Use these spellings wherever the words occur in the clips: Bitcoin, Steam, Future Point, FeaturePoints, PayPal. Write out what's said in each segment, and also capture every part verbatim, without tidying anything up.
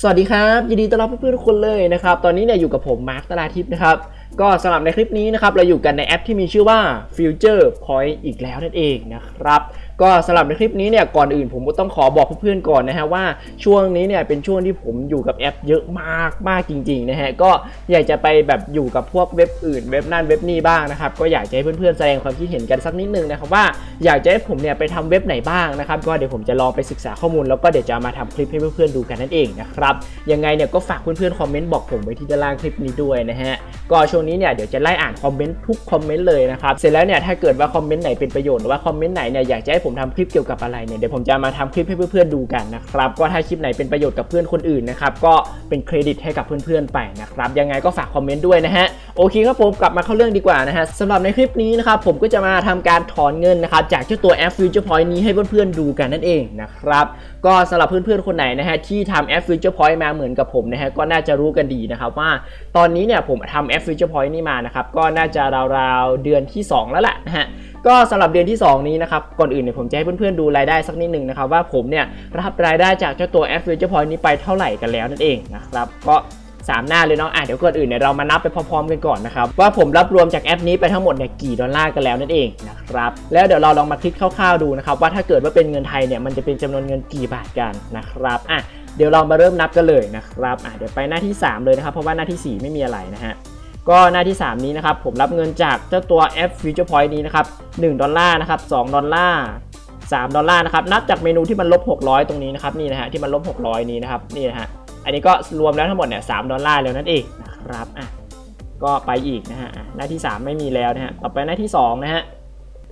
สวัสดีครับยินดีต้อนรับเพื่อนๆทุกคนเลยนะครับตอนนี้เนี่ยอยู่กับผมมาร์คตลาทิพย์นะครับก็สำหรับในคลิปนี้นะครับเราอยู่กันในแอปที่มีชื่อว่า Future Point อีกแล้วนั่นเองนะครับก็สำหรับในคลิปนี้เนี่ยก่อนอื่นผมก็ต้องขอบอกเพื่อนๆก่อนนะฮะว่าช่วงนี้เนี่ยเป็นช่วงที่ผมอยู่กับแอปเยอะมากมากจริงๆนะฮะก็อยากจะไปแบบอยู่กับพวกเว็บอื่นเว็บนั่นเว็บนี้บ้างนะครับก็อยากจะให้เพื่อนๆแสดงความคิดเห็นกันสักนิดนึงนะครับว่าอยากจะให้ผมเนี่ยไปทำเว็บไหนบ้างนะครับก็เดี๋ยวผมจะลองไปศึกษาข้อมูลแล้วก็เดี๋ยวจะมาทำคลิปให้เพื่อนๆดูกันนั่นเองนะครับยังไงเนี่ยก็ฝากเพื่อนๆคอมเมนต์บอกผมไว้ที่ด้านล่างคลิปนี้ด้วยนะฮะก็ช่วงนี้เนี่ยเดี๋ยวจะไล่อ่านคอมเมนต์ทุกคอมเมนต์เลยนะครับเสร็จแล้วเนี่ยถ้าเกิดว่าคอมเมนต์ไหนเป็นประโยชน์หรือว่าคอมเมนต์ไหนเนี่ยอยากจะให้ผมทำคลิปเกี่ยวกับอะไรเนี่ยเดี๋ยวผมจะมาทำคลิปให้เพื่อนๆดูกันนะครับก็ถ้าคลิปไหนเป็นประโยชน์กับเพื่อนคนอื่นนะครับก็เป็นเครดิตให้กับเพื่อนๆไปนะครับยังไงก็ฝากคอมเมนต์ด้วยนะฮะโอเคครับผมกลับมาเข้าเรื่องดีกว่านะฮะสำหรับในคลิปนี้นะครับผมก็จะมาทำการถอนเงินนะครับจากเจ้าตัวแอป FeaturePoints นี้ให้เพื่อนๆดูกันนั่นเองนะครับก็สำหรับเพื่อนๆคนไหนนะฮะที่ทำแอป FeaturePoints มาเหมือนกับผมนะฮะก็น่าจะรู้กันดีนะครับว่าตอนนี้เนี่ยผมทำแอป FeaturePoints นี่มานะครับก็น่าจะราวๆเดือนที่สองแล้วแหละนะฮะก็สำหรับเดือนที่สองนี้นะครับก่อนอื่นเนี่ยผมจะให้เพื่อนๆดูรายได้สักนิดหนึ่งนะครับว่าผมเนี่ยรับรายได้จากเจ้าตัวแอป FeaturePoints นี้ไปเท่าไหร่กันแล้วนั่นเองนะครับก็สามหน้าเลยเนาะอ่ะเดี๋ยวก่อนอื่นเนี่ยเรามานับไปพร้อมๆกันก่อนนะครับว่าผมรับรวมจากแอปนี้ไปทั้งหมดเนี่ยกี่ดอลลาร์กันแล้วนั่นเองนะครับแล้วเดี๋ยวเราลองมาคลิกคร่าวๆดูนะครับว่าถ้าเกิดว่าเป็นเงินไทยเนี่ยมันจะเป็นจำนวนเงินกี่บาทกันนะครับอ่ะเดี๋ยวเรามาเริ่มนับกันเลยนะครับอ่ะเดี๋ยวไปหน้าที่สามเลยนะครับเพราะว่าหน้าที่สี่ไม่มีอะไรนะฮะก็หน้าที่สามนี้นะครับผมรับเงินจากเจ้าตัวแอป FeaturePoints นี้นะครับหนึ่งดอลลาร์นะครับสองดอลลาร์สามดอลลาร์นะครับนับจากเมนูที่มันลบหกร้อยตรงนี้นะครับนี่นะฮะที่มันลบหกร้อยนี้นะครับนี่นะฮะอันนี้ก็รวมแล้วทั้งหมดเนี่ยสามดอลลาร์แล้วนั่นเองนะครับอ่ะก็ไปอีกนะฮะหน้าที่สามไม่มีแล้วนะฮะต่อไปหน้าที่สองนะฮะ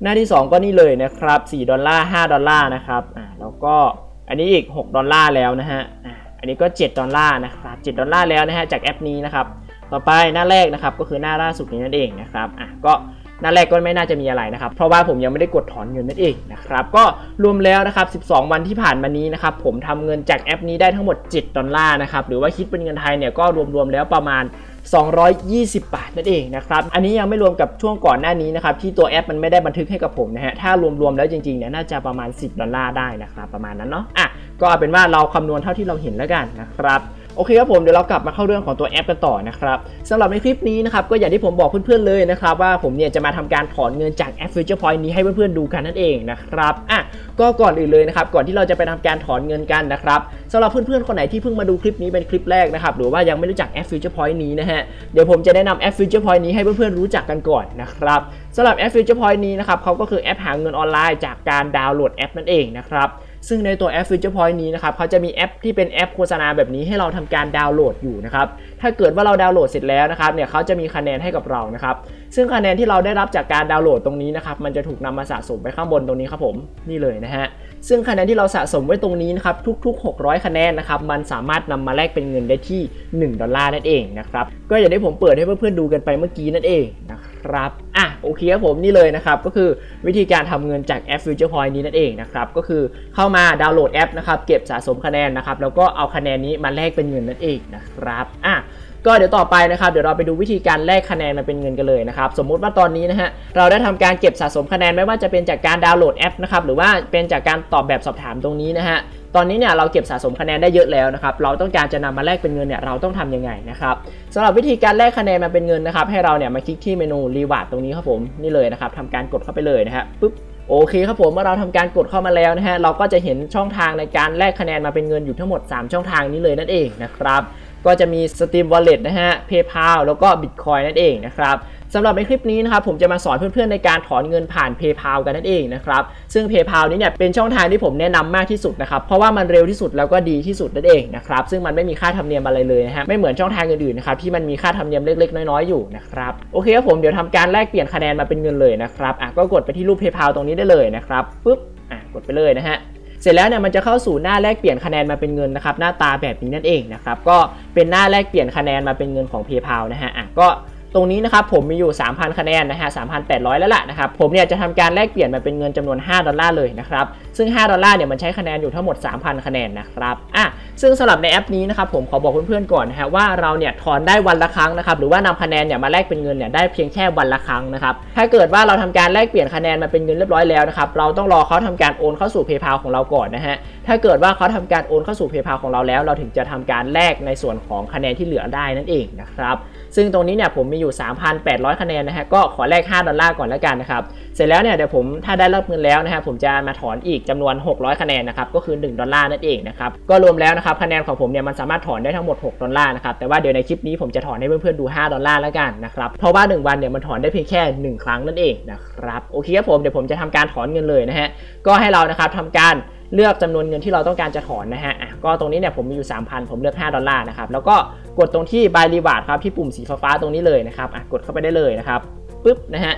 หน้าที่สองก็นี่เลยนะครับสี่ดอลลาร์ห้าดอลลาร์นะครับอ่ะแล้วก็อันนี้อีกหกดอลลาร์แล้วนะฮะอ่ะอันนี้ก็เจ็ดดอลลาร์นะครับเจ็ดดอลลาร์แล้วนะฮะจากแอปนี้นะครับต่อไปหน้าแรกนะครับก็คือหน้าล่าสุดนี้นั่นเองนะครับอ่ะก็หน้าแรกก็ไม่น่าจะมีอะไรนะครับเพราะว่าผมยังไม่ได้กดถอนเงินนั่นเองนะครับก็รวมแล้วนะครับสิบสองวันที่ผ่านมานี้นะครับผมทำเงินจากแอปนี้ได้ทั้งหมดเจ็ดดอลลาร์นะครับหรือว่าคิดเป็นเงินไทยเนี่ยก็รวมๆแล้วประมาณสองร้อยยี่สิบบาทนั่นเองนะครับอันนี้ยังไม่รวมกับช่วงก่อนหน้านี้นะครับที่ตัวแอปมันไม่ได้บันทึกให้กับผมนะฮะถ้ารวมๆแล้วจริงๆเนี่ยน่าจะประมาณสิบดอลลาร์ได้นะครับประมาณนั้นเนาะอ่ะก็เป็นว่าเราคำนวณเท่าที่เราเห็นแล้วกันนะครับโอเคครับผมเดี๋ยวเรากลับมาเข้าเรื่องของตัวแอปกันต่อนะครับสำหรับในคลิปนี้นะครับก็อย่างที่ผมบอกเพื่อนๆเลยนะครับว่าผมเนี่ยจะมาทำการถอนเงินจากแอป FeaturePoints นี้ให้เพื่อนๆดูกันนั่นเองนะครับอ่ะก็ก่อนอื่นเลยนะครับก่อนที่เราจะไปทำการถอนเงินกันนะครับสำหรับเพื่อนๆคนไหนที่เพิ่งมาดูคลิปนี้เป็นคลิปแรกนะครับหรือว่ายังไม่รู้จักแอป FeaturePoints นี้นะฮะเดี๋ยวผมจะแนะนำแอป FeaturePoints นี้ให้เพื่อนๆรู้จักกันก่อนนะครับสำหรับแอป FeaturePoints นี้นะครับเขาก็คือแอปหาเงินออนไลน์จากการดาวน์โหลดแอปนั่นเองนะครับซึ่งในตัวแอป FeaturePoints นี้นะครับเขาจะมีแอปที่เป็นแอปโฆษณาแบบนี้ให้เราทำการดาวน์โหลดอยู่นะครับถ้าเกิดว่าเราดาวน์โหลดเสร็จแล้วนะครับเนี่ยเขาจะมีคะแนนให้กับเรานะครับซึ่งคะแนนที่เราได้รับจากการดาวน์โหลดตรงนี้นะครับมันจะถูกนำมาสะสมไปข้างบนตรงนี้ครับผมนี่เลยนะฮะซึ่งคะแนนที่เราสะสมไว้ตรงนี้นะครับทุกๆหกร้อยคะแนนนะครับมันสามารถนำมาแลกเป็นเงินได้ที่หนึ่งดอลลาร์นั่นเองนะครับก็อย่างที่ผมเปิดให้เพื่อนๆดูกันไปเมื่อกี้นั่นเองนะครับอ่ะโอเคครับผมนี่เลยนะครับก็คือวิธีการทำเงินจากแอป FeaturePoints นี้นั่นเองนะครับก็คือเข้ามาดาวน์โหลดแอปนะครับเก็บสะสมคะแนนนะครับแล้วก็เอาคะแนนนี้มาแลกเป็นเงินนั่นเองนะครับอ่ะก็เดี๋ยวต่อไปนะครับเดี๋ยวเราไปดูวิธีการแลกคะแนนมาเป็นเงินกันเลยนะครับสมมุติว่าตอนนี้นะฮะเราได้ทำการเก็บสะสมคะแนนไม่ว่าจะเป็นจากการดาวน์โหลดแอปนะครับหรือว่าเป็นจากการตอบแบบสอบถามตรงนี้นะฮะตอนนี้เนี่ยเราเก็บสะสมคะแนนได้เยอะแล้วนะครับเราต้องการจะนำมาแลกเป็นเงินเนี่ยเราต้องทํำยังไงนะครับสำหรับวิธีการแลกคะแนนมาเป็นเงินนะครับให้เราเนี่ยมาคลิกที่เมนูรีวาร์ดตรงนี้ครับผมนี่เลยนะครับทำการกดเข้าไปเลยนะฮะปุ๊บโอเคครับผมเมื่อเราทำการกดเข้ามาแล้วนะฮะเราก็จะเห็นช่องทางในการแลกคะแนนมาเป็นเงินอยู่ทั้งหมดสามช่องทางนี้เลยนั่นเองนะครับก็จะมี Steam Wallet นะฮะ PayPal แล้วก็ Bitcoin นั่นเองนะครับสำหรับในคลิปนี้นะครับผมจะมาสอนเพื่อนๆในการถอนเงินผ่าน PayPal กันนั่นเองนะครับซึ่ง PayPal นี้เนี่ยเป็นช่องทางที่ผมแนะนำมากที่สุดนะครับเพราะว่ามันเร็วที่สุดแล้วก็ดีที่สุดนั่นเองนะครับซึ่งมันไม่มีค่าธรรมเนียมอะไรเลยนะฮะไม่เหมือนช่องทางอื่นๆนะครับที่มันมีค่าธรรมเนียมเล็กๆน้อยๆอยู่นะครับโอเคครับผมเดี๋ยวทำการแลกเปลี่ยนคะแนนมาเป็นเงินเลยนะครับอ่ะก็กดไปที่รูป PayPal ตรงนี้ได้เลยนะครับปุ๊บอ่ะกดไปเลยนะฮะเสร็จแล้วเนี่ยมันจะเข้าสู่หน้าแลกเปลี่ยนคะแนนมาเป็นเงินนะครับหน้าตาแบบนี้นั่นเองนะครับก็เป็นหน้าแลกเปลี่ยนคะแนนมาเป็นเงินของ PayPal นะฮะอ่ะก็ ตรงนี้นะครับผมมีอยู่ สามพัน คะแนนนะฮะ สามพันแปดร้อย แล้วล่ะนะครับผมเนี่ยจะทำการแลกเปลี่ยนมาเป็นเงินจำนวนห้าดอลลาร์เลยนะครับซึ่งห้าดอลลาร์เนี่ยมันใช้คะแนนอยู่ทั้งหมด สามพัน คะแนนนะครับอ่ะซึ่งสำหรับในแอปนี้นะครับผมขอบอกเพื่อนๆก่อนนะฮะว่าเราเนี่ยถอนได้วันละครั้งนะครับหรือว่านำคะแนนเนี่ยมาแลกเป็นเงินเนี่ยได้เพียงแค่วันละครั้งนะครับถ้าเกิดว่าเราทำการแลกเปลี่ยนคะแนนมาเป็นเงินเรียบร้อยแล้วนะครับเราต้องรอเขาทำการโอนเข้าสู่ PayPal ของเราก่อนนะฮะถ้าเกิดว่าเขาทำการโอนเข้าสู่ PayPal ของเราแล้วเราถึงจะทำการแลกในส่วนของคะแนนที่เหลือได้นั่นเองนะครับซึ่งตรงนี้เนี่ยผมมีอยู่ สามพันแปดร้อย คะแนนนะฮะก็ขอแลกห้าดอลลาร์ก่อนแล้วกันนะครับเสร็จแล้วเนี่ยเดี๋ยวผมถ้าได้รับเงินแล้วนะฮะผมจะมาถอนอีกจำนวนหกร้อยคะแนนนะครับก็คือหนึ่งดอลลาร์นั่นเองนะครับก็รวมแล้วนะครับคะแนนของผมเนี่ยมันสามารถถอนได้ทั้งหมดหกดอลลาร์นะครับแต่ว่าเดี๋ยวในคลิปนี้ผมจะถอนให้เพื่อนๆดูห้าดอลลาร์แล้วกันนะครับเพราะว่าหนึ่งวันเนี่ยมันถอนได้เพียงแค่หนึ่งครั้งนั่นเองนะครับโอเคครับผมเดี๋ยวผมจะทำการถอนเงินเลยนะฮะก็ให้เรานะครับทำการเลือกจำนวนเงินที่เราต้องการจะถอนนะฮะก็ตรงนี้เนี่ยผมมีอยู่ สามพัน ผมเลือกห้าดอลลาร์นะครับแล้วก็กดตรงที่ Buy Reward ครับที่ปุ่มสีฟ้าๆตรงนี้เลยนะครับกดเข้าไปได้เลยนะครับปึ๊บนะฮะ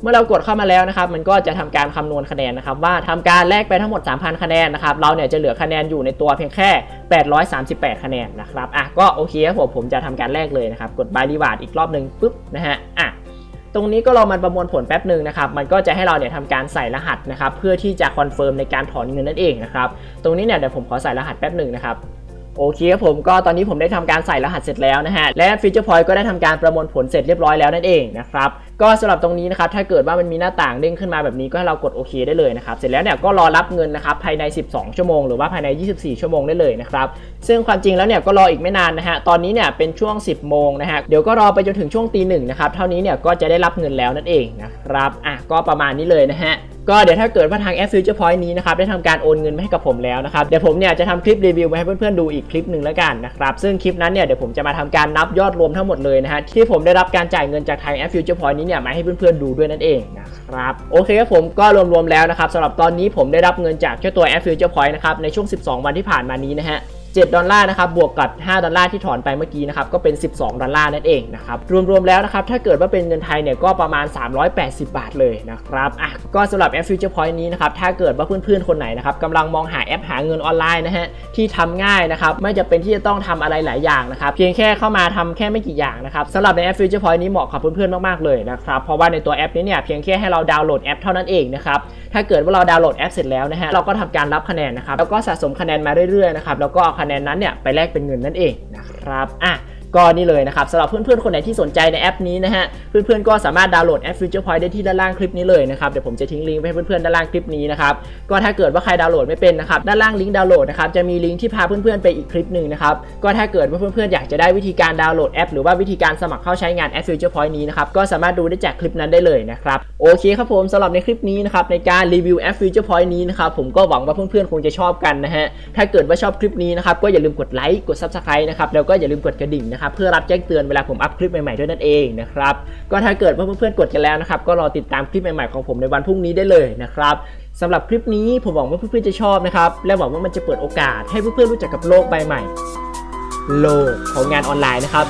เมื่อเรากดเข้ามาแล้วนะครับมันก็จะทำการคำนวณคะแนนนะครับว่าทำการแลกไปทั้งหมด สามพัน คะแนนนะครับเราเนี่ยจะเหลือคะแนนอยู่ในตัวเพียงแค่แปดร้อยสามสิบแปดคะแนนนะครับอ่ะก็โอเคครับผมผมจะทำการแลกเลยนะครับกด Buy Reward อีกรอบนึงปึ๊บนะฮะอ่ะตรงนี้ก็รอมันประมวลผลแป๊บหนึ่งนะครับมันก็จะให้เราเนี่ยทำการใส่รหัสนะครับเพื่อที่จะคอนเฟิร์มในการถอนเงินนั่นเองนะครับตรงนี้เนี่ยเดี๋ยวผมขอใส่รหัสแป๊บหนึ่งนะครับโอเคครับผมก็ตอนนี้ผมได้ทำการใส่รหัสเสร็จแล้วนะฮะและ FeaturePoint ก็ได้ทำการประมวลผลเสร็จเรียบร้อยแล้วนั่นเองนะครับก็สำหรับตรงนี้นะครับถ้าเกิดว่ามันมีหน้าต่างเด้งขึ้นมาแบบนี้ก็ให้เรากดโอเคได้เลยนะครับเสร็จแล้วเนี่ยก็รอรับเงินนะครับภายในสิบสองชั่วโมงหรือว่าภายในยี่สิบสี่ชั่วโมงได้เลยนะครับซึ่งความจริงแล้วเนี่ยก็รออีกไม่นานนะฮะตอนนี้เนี่ยเป็นช่วงสิบโมงนะฮะเดี๋ยวก็รอไปจนถึงช่วงตีหนึ่งนะครับเท่านี้เนี่ยก็จะได้รับเงินแล้วนั่นเองนะครับอ่ะก็ประมาณนี้เลยนะฮะก็เดี๋ยวถ้าเกิดว่าทางแอป FeaturePoint นี้นะครับได้ทำการโอนเงินมาให้กับผมแล้วนะครับเดี๋ยวผมเนี่ยจะทำคลิปรีวิวมาให้เพื่อนๆดูอีกคลิปหนึ่งแล้วกันนะครับซึ่งคลิปนั้นเนี่ยเดี๋ยวผมจะมาทำการนับยอดรวมทั้งหมดเลยนะฮะที่ผมได้รับการจ่ายเงินจากทางแอป FeaturePoint นี้เนี่ยมาให้เพื่อนๆดูด้วยนั่นเองนะครับโอเคครับผมก็รวมๆแล้วนะครับสำหรับตอนนี้ผมได้รับเงินจากเจ้าตัวแอป FeaturePoint นะครับในช่วงสิบสองวันที่ผ่านมานี้นะฮะเจ็ดดอลลาร์นะครับบวกกับห้าดอลลาร์ที่ถอนไปเมื่อกี้นะครับก็เป็นสิบสองดอลลาร์นั่นเองนะครับรวมๆแล้วนะครับถ้าเกิดว่าเป็นเงินไทยเนี่ยก็ประมาณสามร้อยแปดสิบบาทเลยนะครับอ่ะก็สำหรับแอป FeaturePoint นี้นะครับถ้าเกิดว่าเพื่อนๆคนไหนนะครับกำลังมองหาแอปหาเงินออนไลน์นะฮะที่ทำง่ายนะครับไม่จำเป็นที่จะต้องทำอะไรหลายอย่างนะครับเพียงแค่เข้ามาทำแค่ไม่กี่อย่างนะครับสำหรับในแอป FeaturePoint นี้เหมาะกับเพื่อนๆมากๆเลยนะครับเพราะว่าในตัวแอปนี้เนี่ยเพียงแค่ให้เราดาวน์โหลดแอปเท่านั้นเองนะครับถ้าเกิดว่าเราดาวน์โหลดแอปเสร็จแล้วนะฮะเราก็ทำการรับคะแนนนะครับแล้วก็สะสมคะแนนมาเรื่อยๆนะครับแล้วก็คะแนนนั้นเนี่ยไปแลกเป็นเงินนั่นเองนะครับอ่ะก็นี่เลยนะครับสำหรับเพื่อนๆคนไหนที่สนใจในแอปนี้นะฮะเพื่อนๆก็สามารถดาวน์โหลดแอป FeaturePoint ได้ที่ด้านล่างคลิปนี้เลยนะครับเดี๋ยวผมจะทิ้งลิงก์ไว้ให้เพื่อนๆด้านล่างคลิปนี้นะครับก็ถ้าเกิดว่าใครดาวน์โหลดไม่เป็นนะครับด้านล่างลิงก์ดาวน์โหลดนะครับจะมีลิงก์ที่พาเพื่อนๆไปอีกคลิปหนึ่งนะครับก็ถ้าเกิดว่าเพื่อนๆอยากจะได้วิธีการดาวน์โหลดแอปหรือว่าวิธีการสมัครเข้าใช้งานแอป FeaturePoint นี้นะครับก็สามารถดูได้จากคลิปนั้นได้เลยนะครับโอเคครับผมสำหรับในคลิปนี้นะครับในการรีวิวแอป FeaturePoint นี้นะครับผมก็หวังว่าเพื่อนๆคงจะชอบกันนะฮะถ้าเกิดว่าชอบคลิปนี้นะครับก็อย่าลืมกดไลค์กด Subscribe นะครับแล้วก็อย่าลืมกดกระดิ่งนะครับเพื่อรับแจ้งเตือนเวลาผมอัพคลิปใหม่ๆด้วยนั่นเองนะครับก็ถ้าเกิดว่าเพื่อนๆกดกันแล้วนะครับก็รอติดตามคลิปใหม่ๆของผมในวันพรุ่งนี้ได้เลยนะครับสำหรับคลิปนี้ผมหวังว่าเพื่อนๆจะชอบนะครับและหวังว่ามันจะเปิดโอกาสให้เพื่อนๆรู้จักกับโลกใบใหม่โลกของงานออนไลน์นะครับ